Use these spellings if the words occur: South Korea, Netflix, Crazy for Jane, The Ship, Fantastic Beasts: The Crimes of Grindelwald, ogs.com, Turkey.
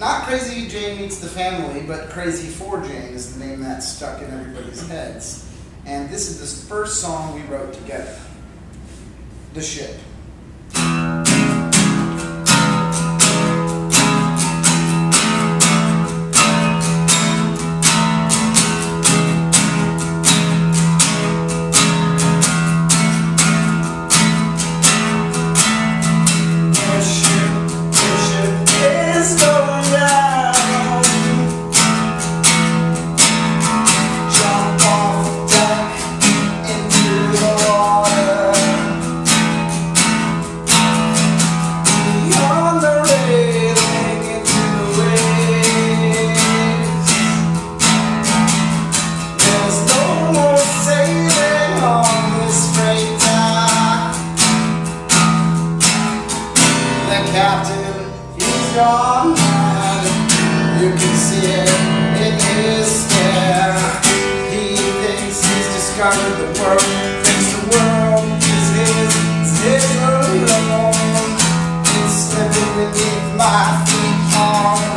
Not Crazy Jane Meets the Family, but Crazy for Jane is the name that's stuck in everybody's heads. And this is the first song we wrote together, The Ship. Captain, he's gone mad. You can see it in his stare. He thinks he's discovered the world, thinks the world is his, stays alone. It's slipping beneath my feet.